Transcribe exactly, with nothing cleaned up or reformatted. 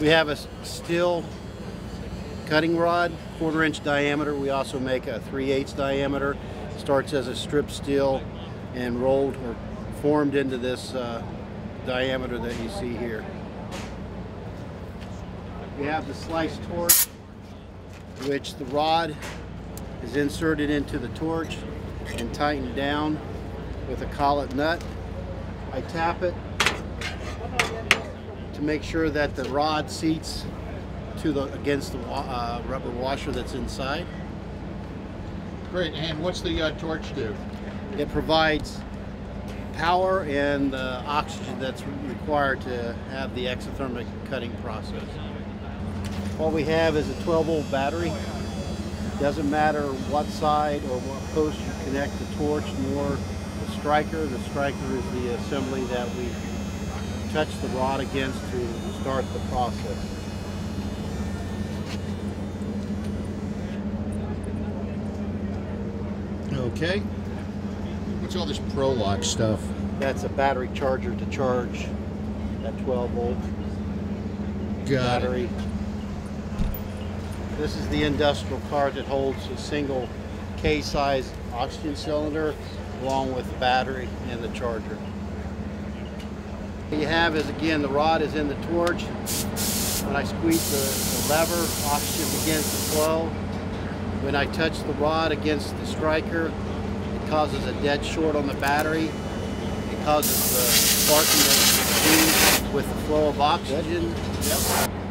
We have a steel cutting rod, quarter inch diameter. We also make a three eighths diameter. Starts as a strip steel and rolled or formed into this uh, diameter that you see here. We have the SLICE torch, which the rod is inserted into the torch and tightened down with a collet nut. I tap it to make sure that the rod seats to the against the uh, rubber washer that's inside. Great. And what's the uh, torch do? It provides power and uh, oxygen that's required to have the exothermic cutting process. What we have is a twelve volt battery. Doesn't matter what side or what post you connect the torch, nor the striker. The striker is the assembly that we touch the rod against to start the process. Okay. What's all this Pro-Lock stuff? That's a battery charger to charge that twelve volt Got battery. It. This is the industrial cart that holds a single K-size oxygen cylinder along with the battery and the charger. What you have is, again, the rod is in the torch. When I squeeze the, the lever, oxygen begins to flow. When I touch the rod against the striker, it causes a dead short on the battery. It causes the sparking that is with the flow of oxygen. Yep.